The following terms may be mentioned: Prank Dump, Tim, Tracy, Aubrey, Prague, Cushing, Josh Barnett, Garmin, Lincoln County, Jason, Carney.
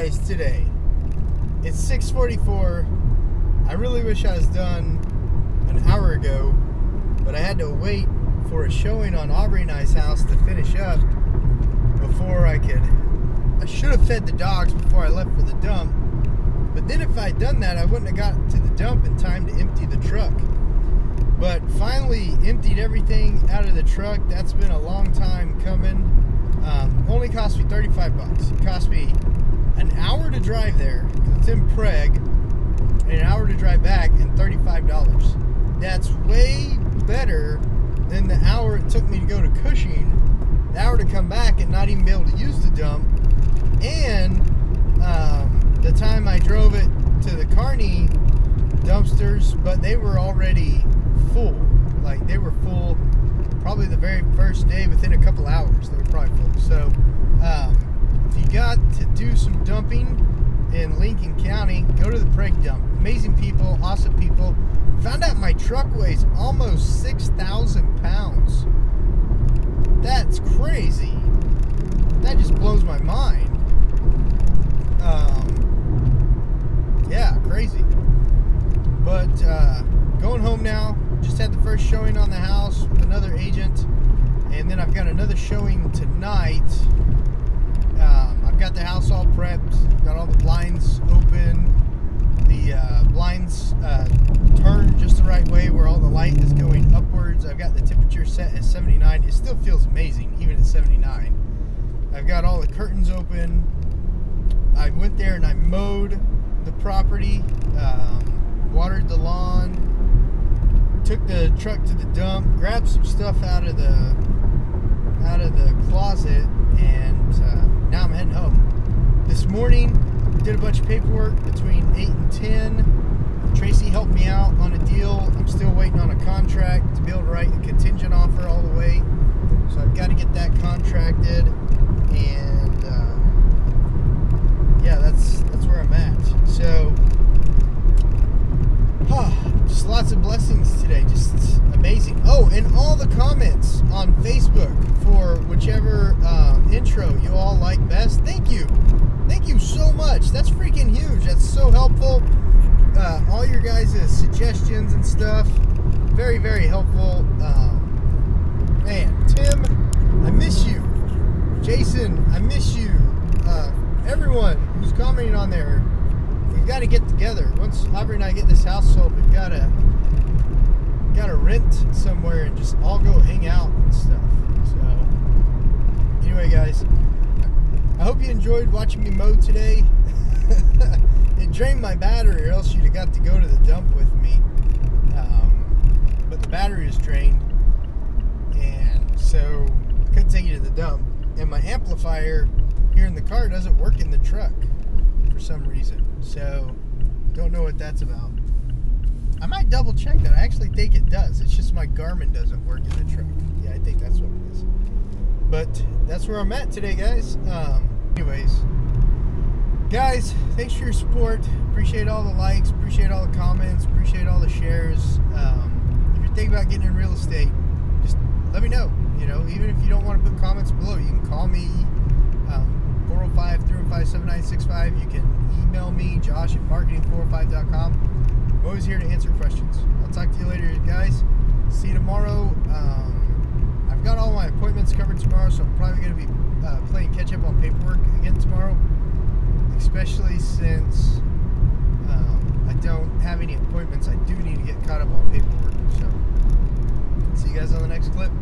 guys today. It's 6:44. I really wish I was done an hour ago, but I had to wait for a showing on Aubrey and I's house to finish up before I could. I should have fed the dogs before I left for the dump, but then if I'd done that, I wouldn't have got to the dump in time to empty the truck. But finally emptied everything out of the truck. That's been a long time coming. Only cost me 35 bucks. It cost me an hour to drive there, it's in Prague, and an hour to drive back, and $35. That's way better than the hour it took me to go to Cushing, the hour to come back and not even be able to use the dump, and the time I drove it to the Carney dumpsters, but they were already full. Like, they were full probably the very first day. Within a couple hours they were probably full. So if you got to do some dumping in Lincoln County, go to the Prank Dump. Amazing people, awesome people. Found out my truck weighs almost 6,000 pounds. That's crazy. That just blows my mind. Yeah, crazy. But going home now. Just had the first showing on the house with another agent, and then I've got another showing tonight. I've got the house all prepped, got all the blinds open, the blinds turned just the right way where all the light is going upwards. I've got the temperature set at 79. It still feels amazing even at 79. I've got all the curtains open. I went there and I mowed the property, watered the lawn, took the truck to the dump, grabbed some stuff out of the closet, and now I'm heading home. This morning, did a bunch of paperwork between 8 and 10. Tracy helped me out on a deal. I'm still waiting on a contract to be able to write a contingent offer all the way. So I've got to get that contracted, and yeah, that's where I'm at. So. Just lots of blessings today, just amazing. Oh, and all the comments on Facebook for whichever intro you all like best, thank you so much. That's freaking huge. That's so helpful. All your guys' suggestions and stuff, very, very helpful. Man, Tim, I miss you. Jason, I miss you. Everyone who's commenting on there, we've got to get together. Once Aubrey and I get this house sold, we've got to rent somewhere and just all go hang out and stuff. So anyway, guys, I hope you enjoyed watching me mow today. It drained my battery, or else you'd have got to go to the dump with me. But the battery is drained, and so I couldn't take you to the dump. And my amplifier here in the car doesn't work in the truck for some reason. So don't know what that's about. I might double check that. I actually think it does. It's just my Garmin doesn't work in the truck. Yeah, I think that's what it is. But that's where I'm at today, guys. Anyways, guys, thanks for your support. Appreciate all the likes, appreciate all the comments, appreciate all the shares. If you're thinking about getting in real estate, just let me know. You know, even if you don't want to put comments below, you can call me. 405-315-7965. You can email me, Josh at marketing405.com. I'm always here to answer questions. I'll talk to you later, guys. See you tomorrow. I've got all my appointments covered tomorrow, so I'm probably going to be playing catch-up on paperwork again tomorrow, especially since I don't have any appointments. I do need to get caught up on paperwork. So see you guys on the next clip.